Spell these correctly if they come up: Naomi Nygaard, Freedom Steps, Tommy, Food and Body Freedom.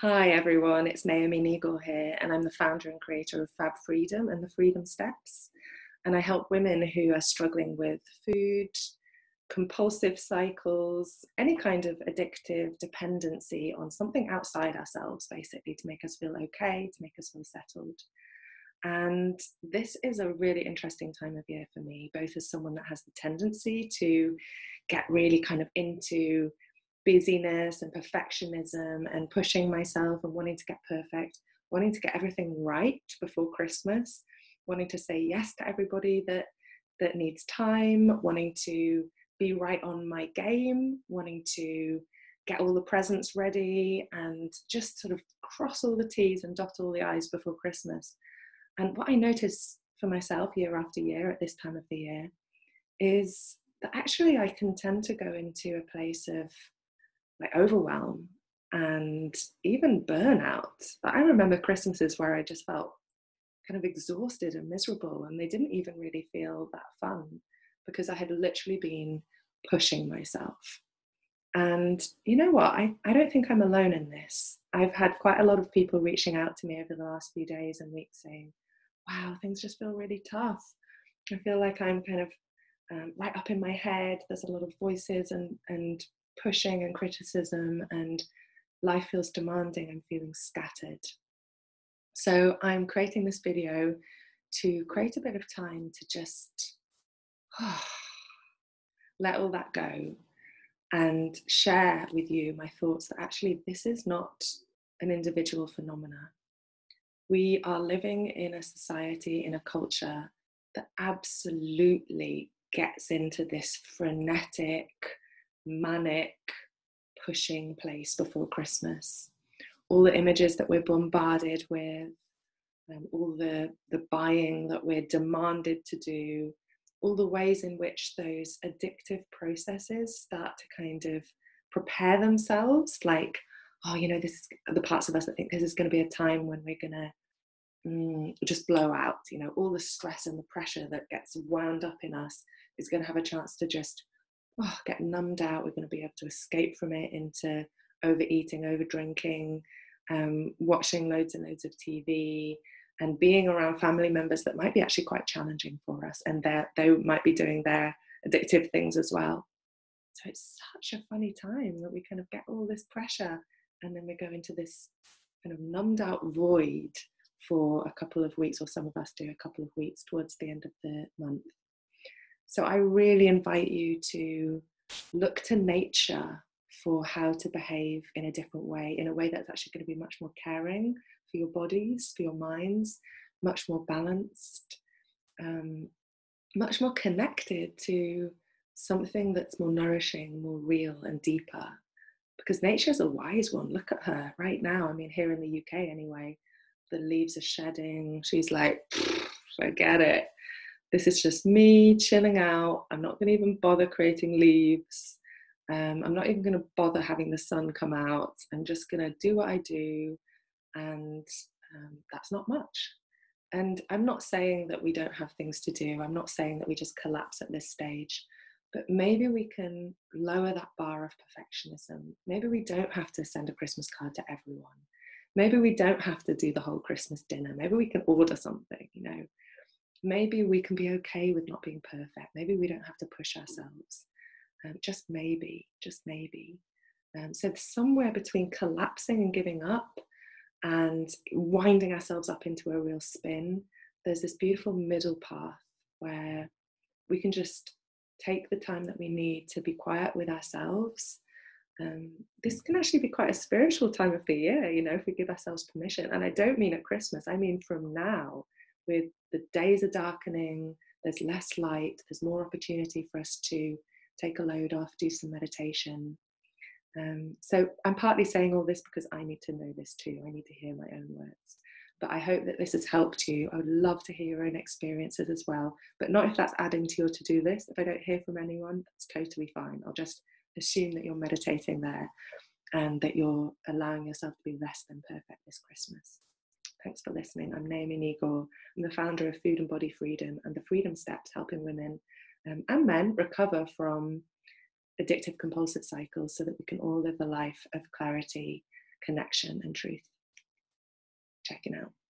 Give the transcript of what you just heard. Hi everyone, it's Naomi Nygaard here, and I'm the founder and creator of Fab Freedom and the Freedom Steps. And I help women who are struggling with food, compulsive cycles, any kind of addictive dependency on something outside ourselves, basically, to make us feel okay, to make us feel settled. And this is a really interesting time of year for me, both as someone that has the tendency to get really kind of into busyness and perfectionism and pushing myself and wanting to get perfect, wanting to get everything right before Christmas, wanting to say yes to everybody that needs time, wanting to be right on my game, wanting to get all the presents ready and just sort of cross all the T's and dot all the I's before Christmas. And what I notice for myself year after year at this time of the year is that actually I can tend to go into a place of like overwhelm and even burnout. I remember Christmases where I just felt kind of exhausted and miserable, and they didn't even really feel that fun because I had literally been pushing myself. And you know what? I don't think I'm alone in this. I've had quite a lot of people reaching out to me over the last few days and weeks saying, wow, things just feel really tough. I feel like I'm kind of right up in my head. There's a lot of voices and pushing and criticism, and life feels demanding and feeling scattered. So I'm creating this video to create a bit of time to just let all that go and share with you my thoughts that actually this is not an individual phenomena. We are living in a society, in a culture that absolutely gets into this frenetic, manic, pushing place before Christmas. All the images that we're bombarded with, all the buying that we're demanded to do, all the ways in which those addictive processes start to kind of prepare themselves, like, oh, you know, this are the parts of us that think this is going to be a time when we're going to just blow out, you know, all the stress and the pressure that gets wound up in us is going to have a chance to just get numbed out. We're going to be able to escape from it into overeating, overdrinking, watching loads and loads of TV, and being around family members that might be actually quite challenging for us, and they might be doing their addictive things as well. So it's such a funny time that we kind of get all this pressure, and then we go into this kind of numbed out void for a couple of weeks, or some of us do a couple of weeks towards the end of the month. So I really invite you to look to nature for how to behave in a different way, in a way that's actually going to be much more caring for your bodies, for your minds, much more balanced, much more connected to something that's more nourishing, more real and deeper. Because nature is a wise one. Look at her right now. I mean, here in the UK anyway, the leaves are shedding. She's like, forget it. This is just me chilling out. I'm not going to even bother creating leaves. I'm not even going to bother having the sun come out. I'm just going to do what I do, and that's not much. And I'm not saying that we don't have things to do. I'm not saying that we just collapse at this stage, but maybe we can lower that bar of perfectionism. Maybe we don't have to send a Christmas card to everyone. Maybe we don't have to do the whole Christmas dinner. Maybe we can order something, you know. Maybe we can be okay with not being perfect. Maybe we don't have to push ourselves. Just maybe. So somewhere between collapsing and giving up and winding ourselves up into a real spin, there's this beautiful middle path where we can just take the time that we need to be quiet with ourselves. This can actually be quite a spiritual time of the year, you know, if we give ourselves permission. And I don't mean at Christmas, I mean from now, with the days are darkening, there's less light, there's more opportunity for us to take a load off, do some meditation. So I'm partly saying all this because I need to know this too. I need to hear my own words. But I hope that this has helped you. I would love to hear your own experiences as well, but not if that's adding to your to-do list. If I don't hear from anyone, that's totally fine. I'll just assume that you're meditating there and that you're allowing yourself to be less than perfect this Christmas. Thanks for listening. I'm Naomi Nygaard. I'm the founder of Food and Body Freedom and the Freedom Steps, helping women and men recover from addictive compulsive cycles so that we can all live a life of clarity connection and truth. Check it out.